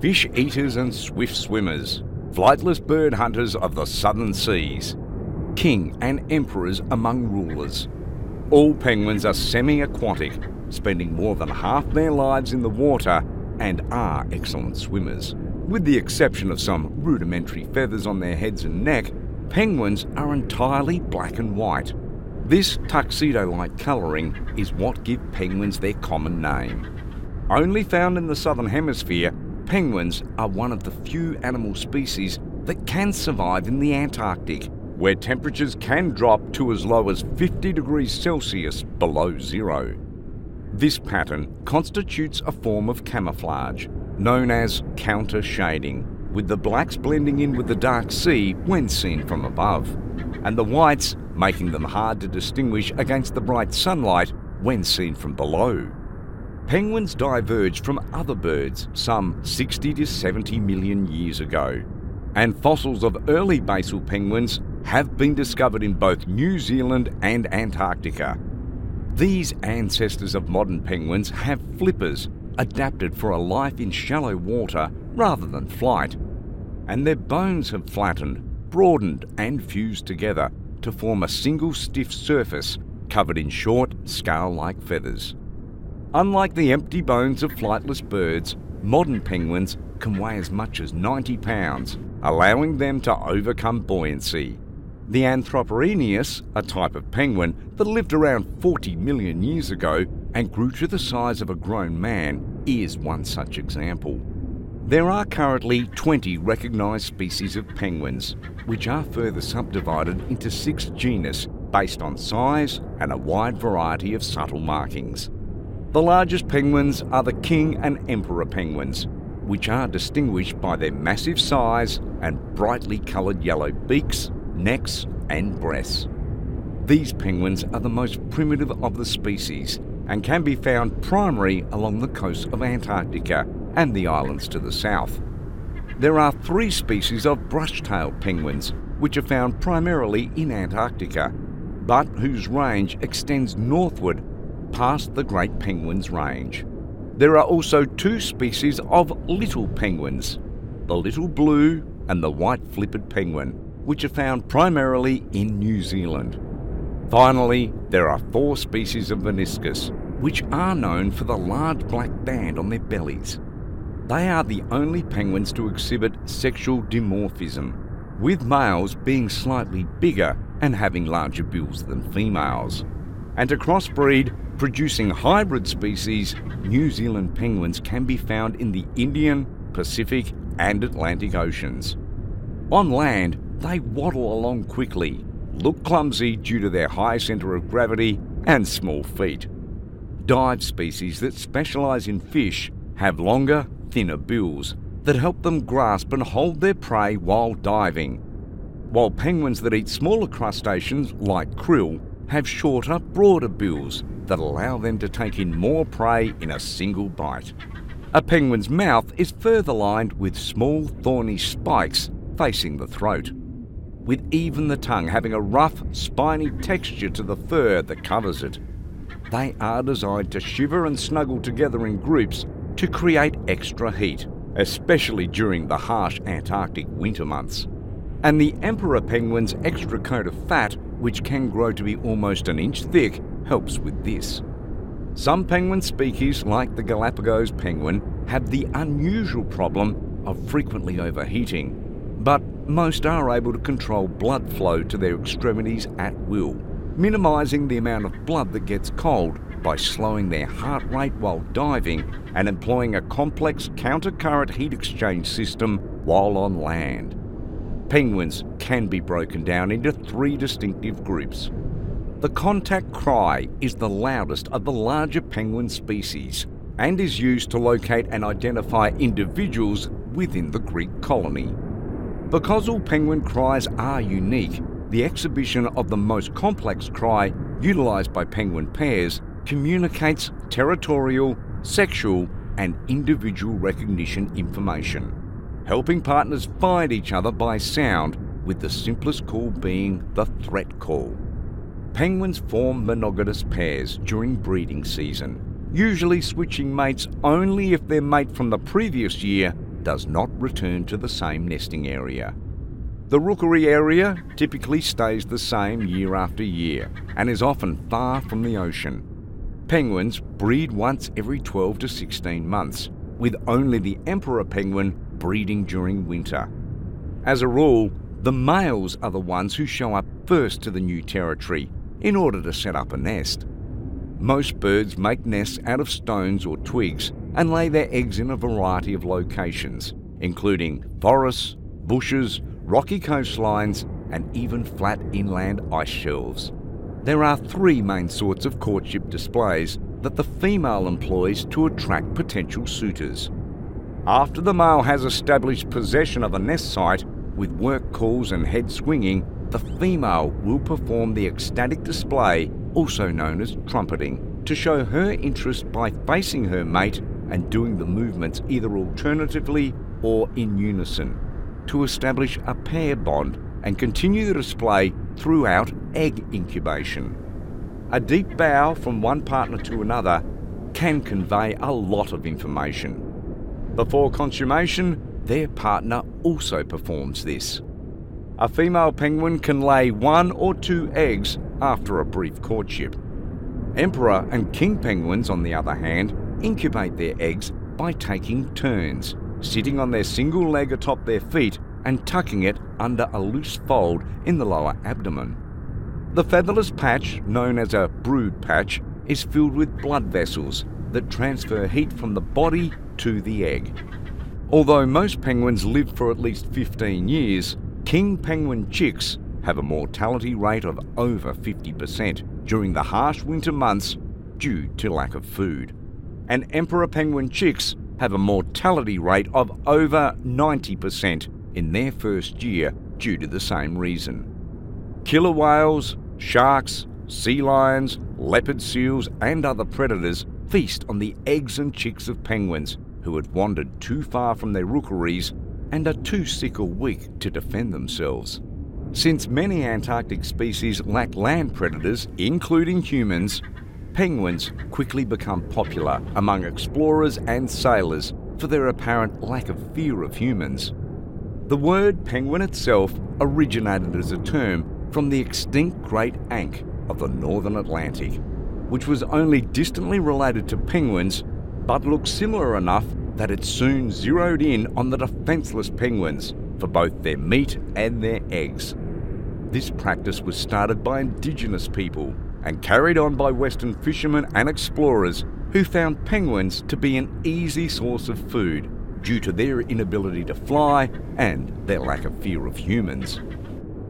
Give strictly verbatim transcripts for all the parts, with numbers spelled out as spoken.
fish eaters and swift swimmers, flightless bird hunters of the southern seas, king and emperors among rulers. All penguins are semi-aquatic, spending more than half their lives in the water and are excellent swimmers. With the exception of some rudimentary feathers on their heads and neck, penguins are entirely black and white. This tuxedo-like colouring is what gives penguins their common name. Only found in the southern hemisphere, penguins are one of the few animal species that can survive in the Antarctic, where temperatures can drop to as low as fifty degrees Celsius below zero. This pattern constitutes a form of camouflage, known as counter-shading, with the blacks blending in with the dark sea when seen from above, and the whites making them hard to distinguish against the bright sunlight when seen from below. Penguins diverged from other birds some sixty to seventy million years ago, and fossils of early basal penguins have been discovered in both New Zealand and Antarctica. These ancestors of modern penguins have flippers, adapted for a life in shallow water rather than flight, and their bones have flattened, broadened and fused together to form a single stiff surface covered in short, scale-like feathers. Unlike the empty bones of flightless birds, modern penguins can weigh as much as ninety pounds, allowing them to overcome buoyancy. The Anthropornis, a type of penguin that lived around forty million years ago and grew to the size of a grown man, is one such example. There are currently twenty recognised species of penguins, which are further subdivided into six genus based on size and a wide variety of subtle markings. The largest penguins are the king and emperor penguins, which are distinguished by their massive size and brightly coloured yellow beaks, necks and breasts. These penguins are the most primitive of the species and can be found primarily along the coast of Antarctica and the islands to the south. There are three species of brush-tailed penguins which are found primarily in Antarctica, but whose range extends northward past the Great Penguin's Range. There are also two species of little penguins, the little blue and the white-flippered penguin, which are found primarily in New Zealand. Finally, there are four species of meniscus, which are known for the large black band on their bellies. They are the only penguins to exhibit sexual dimorphism, with males being slightly bigger and having larger bills than females. And to crossbreed, producing hybrid species, New Zealand penguins can be found in the Indian, Pacific and Atlantic Oceans. On land, they waddle along quickly, look clumsy due to their high centre of gravity and small feet. Dive species that specialise in fish have longer, thinner bills that help them grasp and hold their prey while diving, while penguins that eat smaller crustaceans like krill have shorter, broader bills that allow them to take in more prey in a single bite. A penguin's mouth is further lined with small, thorny spikes facing the throat, with even the tongue having a rough, spiny texture to the fur that covers it. They are designed to shiver and snuggle together in groups to create extra heat, especially during the harsh Antarctic winter months. And the emperor penguin's extra coat of fat, which can grow to be almost an inch thick, helps with this. Some penguin species, like the Galapagos penguin, have the unusual problem of frequently overheating, but most are able to control blood flow to their extremities at will, minimising the amount of blood that gets cold by slowing their heart rate while diving and employing a complex counter-current heat exchange system while on land. Penguins can be broken down into three distinctive groups. The contact cry is the loudest of the larger penguin species and is used to locate and identify individuals within the Greek colony. Because all penguin cries are unique, the exhibition of the most complex cry utilised by penguin pairs communicates territorial, sexual and individual recognition information, helping partners find each other by sound, with the simplest call being the threat call. Penguins form monogamous pairs during breeding season, usually switching mates only if their mate from the previous year does not return to the same nesting area. The rookery area typically stays the same year after year and is often far from the ocean. Penguins breed once every twelve to sixteen months, with only the emperor penguin breeding during winter. As a rule, the males are the ones who show up first to the new territory in order to set up a nest. Most birds make nests out of stones or twigs and lay their eggs in a variety of locations, including forests, bushes, rocky coastlines, and even flat inland ice shelves. There are three main sorts of courtship displays that the female employs to attract potential suitors. After the male has established possession of a nest site, with work calls and head swinging, the female will perform the ecstatic display, also known as trumpeting, to show her interest by facing her mate and doing the movements either alternatively or in unison, to establish a pair bond and continue the display throughout egg incubation. A deep bow from one partner to another can convey a lot of information. Before consummation, their partner also performs this. A female penguin can lay one or two eggs after a brief courtship. Emperor and king penguins, on the other hand, incubate their eggs by taking turns, sitting on their single leg atop their feet and tucking it under a loose fold in the lower abdomen. The featherless patch, known as a brood patch, is filled with blood vessels that transfer heat from the body to the egg. Although most penguins live for at least fifteen years, king penguin chicks have a mortality rate of over fifty percent during the harsh winter months due to lack of food. And emperor penguin chicks have a mortality rate of over ninety percent in their first year due to the same reason. Killer whales, sharks, sea lions, leopard seals and other predators feast on the eggs and chicks of penguins who had wandered too far from their rookeries and are too sick or weak to defend themselves. Since many Antarctic species lack land predators, including humans, penguins quickly become popular among explorers and sailors for their apparent lack of fear of humans. The word penguin itself originated as a term from the extinct great ankh of the northern Atlantic, which was only distantly related to penguins but looked similar enough that it soon zeroed in on the defenceless penguins for both their meat and their eggs. This practice was started by indigenous people and carried on by Western fishermen and explorers who found penguins to be an easy source of food due to their inability to fly and their lack of fear of humans.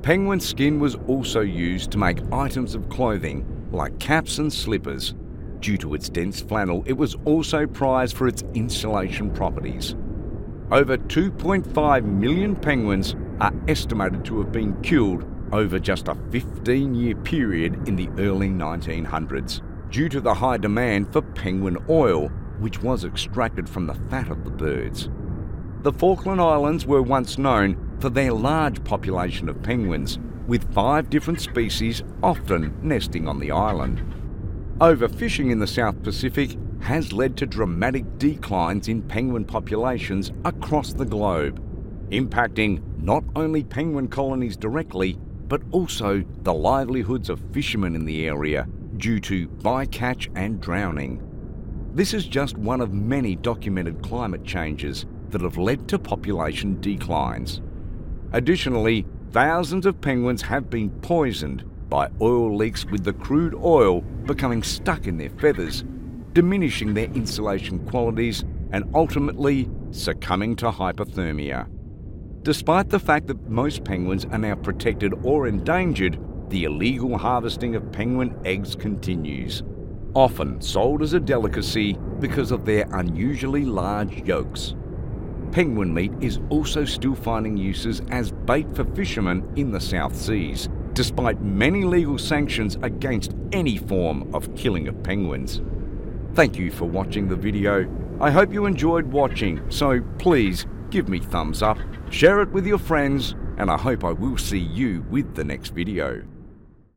Penguin skin was also used to make items of clothing like caps and slippers. Due to its dense flannel, it was also prized for its insulation properties. Over two point five million penguins are estimated to have been killed over just a fifteen-year period in the early nineteen hundreds, due to the high demand for penguin oil, which was extracted from the fat of the birds. The Falkland Islands were once known for their large population of penguins, with five different species often nesting on the island. Overfishing in the South Pacific has led to dramatic declines in penguin populations across the globe, impacting not only penguin colonies directly, but also the livelihoods of fishermen in the area due to bycatch and drowning. This is just one of many documented climate changes that have led to population declines. Additionally, thousands of penguins have been poisoned by oil leaks, with the crude oil becoming stuck in their feathers, diminishing their insulation qualities and ultimately succumbing to hypothermia. Despite the fact that most penguins are now protected or endangered, the illegal harvesting of penguin eggs continues, often sold as a delicacy because of their unusually large yolks. Penguin meat is also still finding uses as bait for fishermen in the South Seas, despite many legal sanctions against any form of killing of penguins. Thank you for watching the video. I hope you enjoyed watching, so please give me thumbs up, share it with your friends, and I hope I will see you with the next video.